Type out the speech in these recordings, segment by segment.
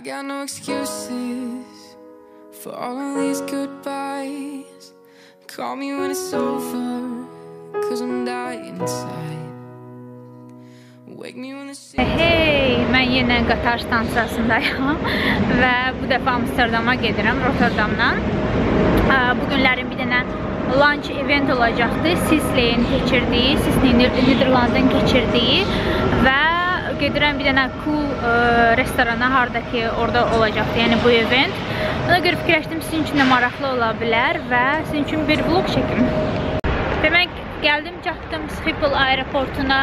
I got no excuses for all of these goodbyes. Call me when it's over, cause I'm dying inside. Wake me when the sea. Hey, mən yenə qatar stansiyasındayam və bu dəfə Amsterdama gedirəm, Rotterdamdan. Bu günlərin bir dənə lunch event olacaqdı. Sisley'in keçirdiyi, Sisley Niderlandın keçirdiyi və gedirəm bir dənə cool restorana, harada ki orada olacaqdı, yəni bu event. Ona görə fikirləşdim, sizin üçün də maraqlı ola bilər və sizin üçün bir vlog çəkim. Demək, gəldim, çatdım Schiphol aeroportuna.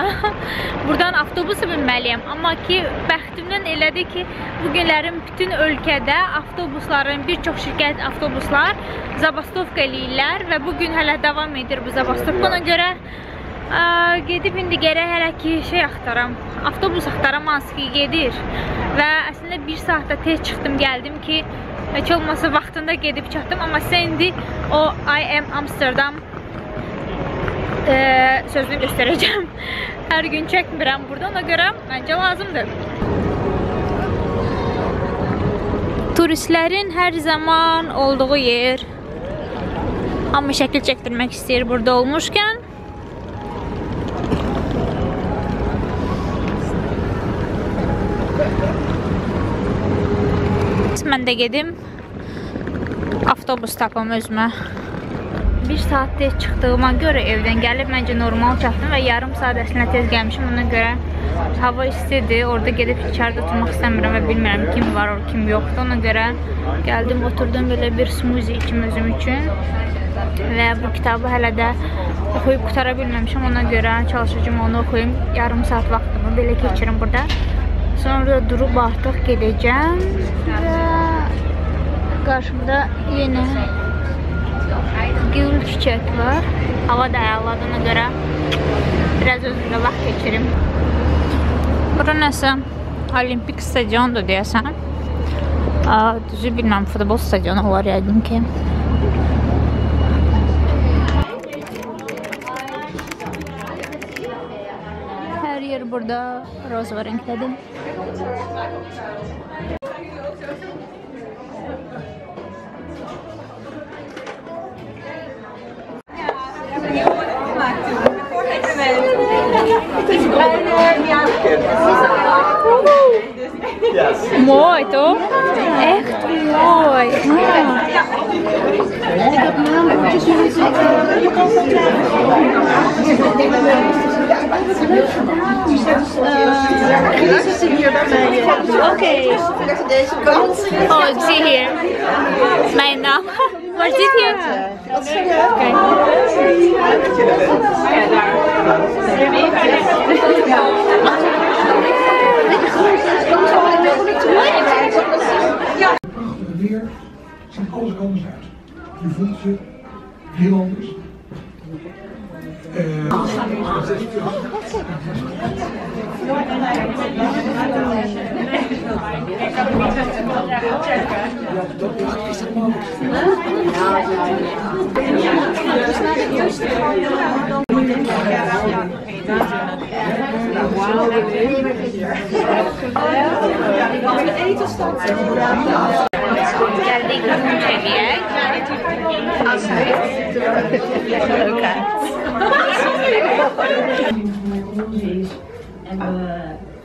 Buradan avtobusa binməliyəm, amma ki bəxtimdən elədi ki, bugünlərin bütün ölkədə avtobusların, bir çox şirkət avtobuslar zabastovka eləyirlər və bugün hələ davam edir bu zabastovka. Ona görə gedib indi gərək hələ ki şey axtaram, avtobus axtaram, hansı ki gedir və əslində 1 saatda tez çıxdım, gəldim ki heç olmasa vaxtında gedib çatdım, amma sizə indi o I am Amsterdam sözünü göstərəcəm. Hər gün çəkmirəm burada, ona görə məncə lazımdır. Turistlərin hər zaman olduğu yer, amma şəkil çəkdirmək istəyir burada olmuşkən. Mən də gedim, avtobus tapam özümə. 1 saatdə çıxdığıma görə evdən gəlib, məncə normal çatdım və yarım saat əslində tez gəlmişim. Ona görə hava istidir, orada gedib içərdə oturmaq istəmirəm və bilmirəm kim var, kim yoxdur. Ona görə gəldim, oturdum, belə bir smuzi içim özüm üçün və bu kitabı hələ də oxuyub qutara bilməmişim. Ona görə çalışacağım, onu oxuyum, yarım saat vaxtımı belə keçirim burada. Sonra durub artıq gedəcəm və qarşımda yenə gül çiçək var. Hava da ayaqladığına görə biraz özümlə vaxt keçirim. Bura nəsə olimpik stadiondur deyəsən. Düzü bilməm, futbol stadionu var yəqin ki. Hər yer burada roza rəngdədir. Mooi toch? Echt mooi. Deze zit hier bij mij. Oké. Deze kant. Oh, ik zie hier. Mijn naam. Waar zit hier? Wat zie je? Oké. De weer ziet alles anders uit. Je voelt ze heel anders. En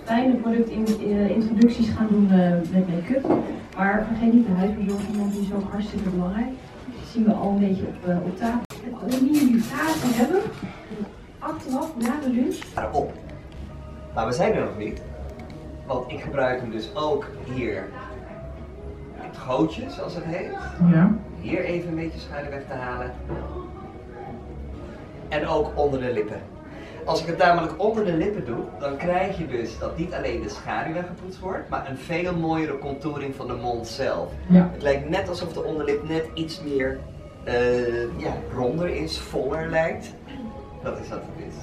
fijne productintroducties gaan doen met make-up. Maar vergeet niet de huidverzorging, want die is ook hartstikke belangrijk. Dat zien we al een beetje op tafel. Wanneer jullie vragen hebben, achteraf na de lunch. Op. Maar we zijn er nog niet. Want ik gebruik hem dus ook hier. Het gootje, zoals het heet. Ja. Hier even een beetje schuin weg te halen. En ook onder de lippen. Als ik het namelijk onder de lippen doe, dan krijg je dus dat niet alleen de schaduw weggepoetst wordt, maar een veel mooiere contouring van de mond zelf. Ja. Het lijkt net alsof de onderlip net iets meer ja, ronder is, voller lijkt. Dat is wat het is.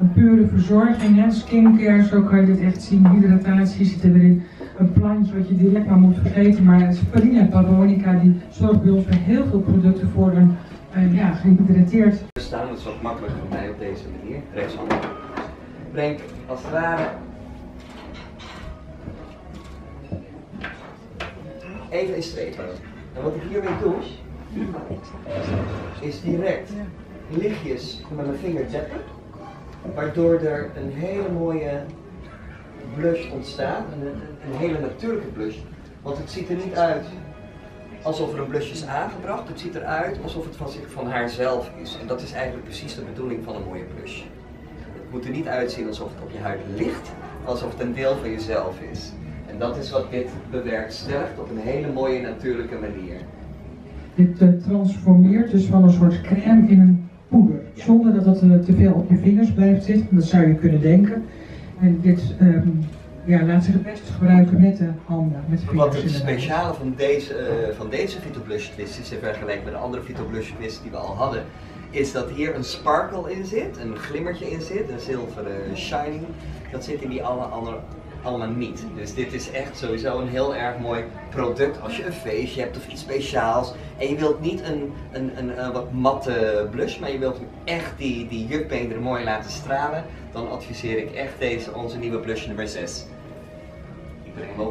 Een pure verzorging, hè? Skincare, zo kan je dit echt zien. Hydratatie zit er weer in. Een plantje wat je direct maar moet vergeten, maar het is Farina Pavonica, die zorgt bij ons voor heel veel producten voor een ja, gehydrateerd. We staan, dat is wat makkelijker voor mij op deze manier, rechtshandig. Breng als het ware even in strepen. En wat ik hiermee doe, is direct lichtjes met mijn vinger tappen, waardoor er een hele mooie blush ontstaat, een hele natuurlijke blush. Want het ziet er niet uit alsof er een blush is aangebracht, het ziet eruit alsof het van haarzelf is. En dat is eigenlijk precies de bedoeling van een mooie blush. Het moet er niet uitzien alsof het op je huid ligt, maar alsof het een deel van jezelf is. En dat is wat dit bewerkstelligt op een hele mooie natuurlijke manier. Dit transformeert dus van een soort crème in een poeder, zonder dat het te veel op je vingers blijft zitten, dat zou je kunnen denken. En dit laat zich het best gebruiken met de handen, met de vingers. Wat het speciale van deze Phyto-Blush twist is in vergelijking met de andere Phyto-Blush twist die we al hadden, is dat hier een sparkle in zit, een glimmertje in zit, een zilveren shining. Dat zit in die allemaal niet. Dus dit is echt sowieso een heel erg mooi product als je een feestje hebt of iets speciaals. En je wilt niet een wat matte blush, maar je wilt echt die jukbeenderen mooi laten stralen. Dan adviseer ik echt onze nieuwe blush nummer 6.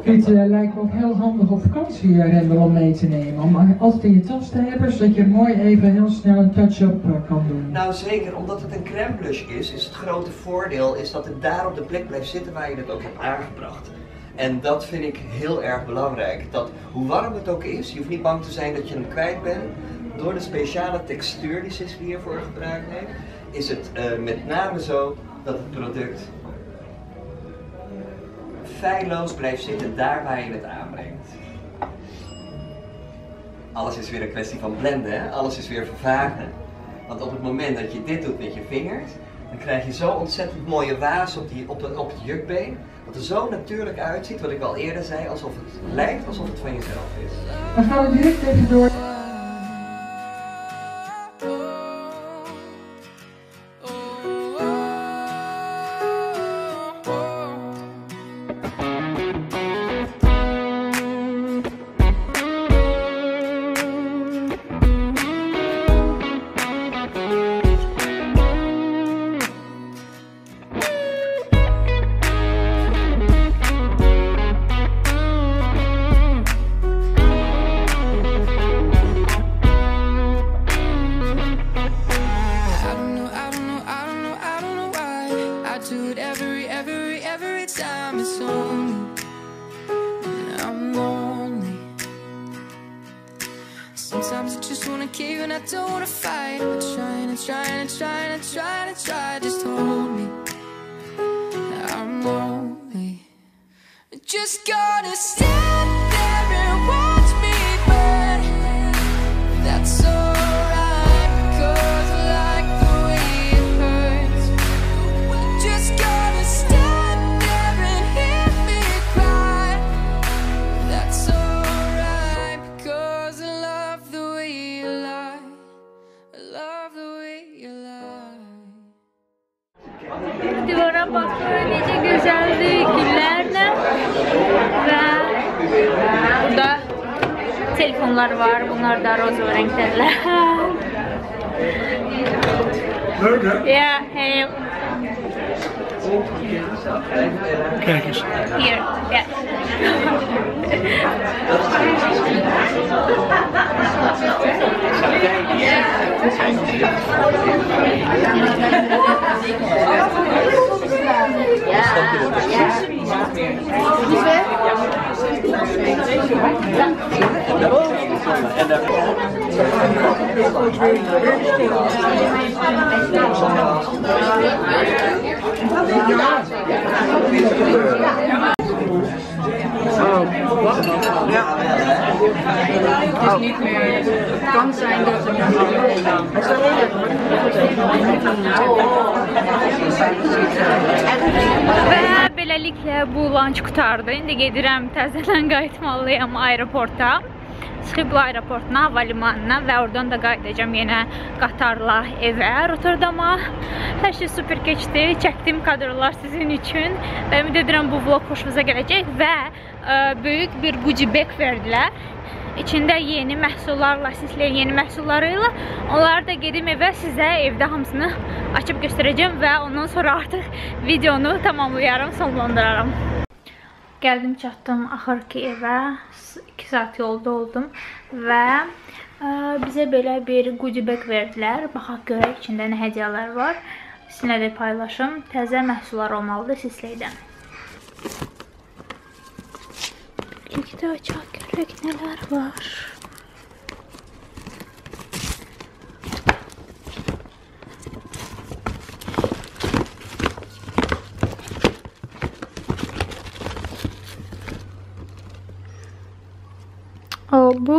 Dit lijkt me ook heel handig op vakantie, Rendel, om mee te nemen. Om altijd in je tas te hebben, zodat je mooi even heel snel een touch-up kan doen. Nou zeker, omdat het een crème blush is het grote voordeel is dat het daar op de plek blijft zitten waar je het ook hebt aangebracht. En dat vind ik heel erg belangrijk. Dat hoe warm het ook is, je hoeft niet bang te zijn dat je hem kwijt bent. Door de speciale textuur die Sisley hiervoor gebruikt heeft, is het met name zo dat het product feilloos blijft zitten daar waar je het aanbrengt. Alles is weer een kwestie van blenden, hè? Alles is weer vervagen. Want op het moment dat je dit doet met je vingers, dan krijg je zo ontzettend mooie waas op het jukbeen, wat er zo natuurlijk uitziet, wat ik al eerder zei, alsof het lijkt alsof het van jezelf is. Dan gaan we direct even door. Sometimes I just wanna cave and I don't wanna fight. I try and I try and I try and I try and I try. Just hold me, I'm lonely. Just gonna stand there and watch me burn. That's alright, because I like the way it hurts. Just gonna stand there and hear me cry. That's alright. Baktığı güzeldi güllerle ve da telefonlar var, bunlar da roz renklerle. Yeah, hey. Kijk eens. Hier, ja. Het is niet meer. Het kan zijn dat we naar handen. Beləliklə bu lunch qutardı. İndi gedirəm təzədən qayıtmalıyam aeroporta. Schiphol aeroportuna, havalimanına və oradan da qayıdacağım yenə qatarla evə, Rotterdama. Hər şey super keçdi. Çəkdim kadrlar sizin üçün. Və ümid edirəm bu vlog xoşunuza gələcək və böyük bir Gucci bag verdilər. İçində yeni məhsullarla, Sisley yeni məhsulları ilə onları da gedim evə, sizə evdə hamısını açıb göstərəcəm və ondan sonra artıq videonu tamamlayaram, sonlandıraram. Gəldim, çatdım, axır ki evə 2 saat yolda oldum və bizə belə bir goodie bag verdilər. Baxaq görək içində nə hədiyyələr var. Sizinlə də paylaşım. Təzə məhsullar olmalıdır Sisleydən. İlkdə açaq görək nələr var. Bu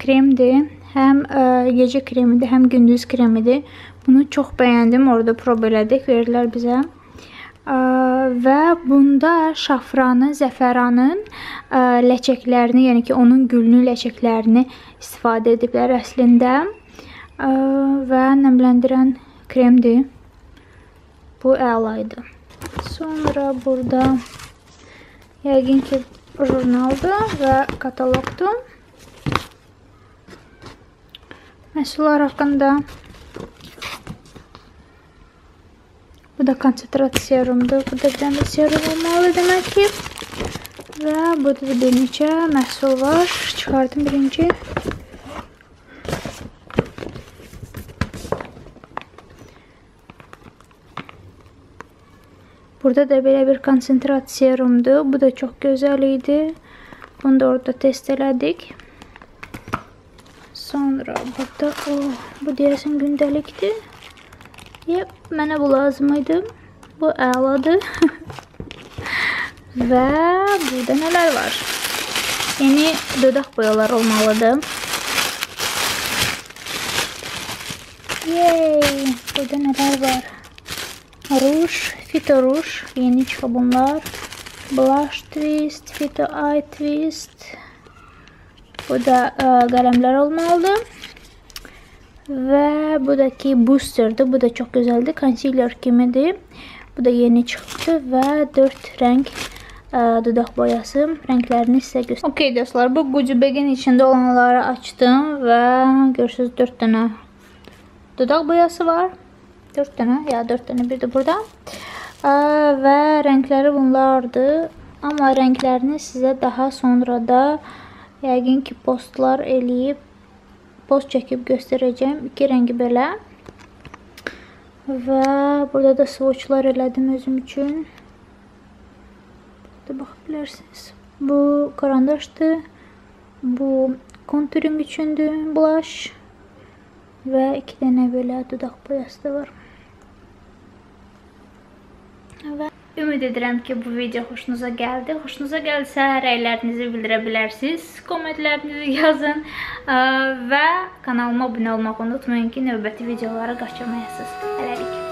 kremdir. Həm gecə kremidir, həm gündüz kremidir. Bunu çox bəyəndim. Orada prob elədik, verdilər bizə. Və bunda şafranı, zəfəranın ləçəklərini, yəni ki, onun gülünü, ləçəklərini istifadə ediblər əslində. Və nəmləndirən kremdir. Bu əlaydı. Sonra burada yəqin ki, jurnaldır və katalogdur. Məhsullar haqqında. Bu da konsentrat serumdur. Bu da dəmir serum olmalı demək ki. Və burada da bir neçə məhsul var. Çıxardım birinci. Burada da belə bir konsentrat serumdur. Bu da çox gözəl idi. Bunu da orada test elədik. Sonra burada bu deyəsən gündəlikdir. Yep, mənə bu lazım idi. Bu əladır. Və burada nələr var? Yeni dodaq boyaları olmalıdır. Yey, burada nələr var? Ruj, Phyto-Rouge, yeni çıxı bunlar. Blush twist, Phyto Eye twist. Bu da qələmlər olmalıdır. Və bu da ki, boosterdir. Bu da çox gözəldir. Concealer kimidir. Bu da yeni çıxdı və 4 rəng dodaq boyası. Rənglərini sizə göstərim. Okey dostlar, bu Gucci bag'in içində olanları açdım və görürsünüz 4 dənə dodaq boyası var. 4 dənə, ya 4 dənə bir də burada. Və rəngləri bunlardır. Amma rənglərini sizə daha sonra da yəqin ki, postlar eləyib, post çəkib göstərəcəm. 2 rəngi belə. Və burada da swatchlar elədim özüm üçün. Burada baxa bilərsiniz. Bu karandaşdır. Bu konturing üçündür. Blush. Və 2 dənə belə dodaq boyası da var. Və ümid edirəm ki, bu video xoşunuza gəldi. Xoşunuza gəlsə, rəylərinizi bildirə bilərsiniz. Kommentlərinizi yazın. Və kanalıma abunə olmağı unutmayın ki, növbəti videoları qaçırmayasınız. Hələlik.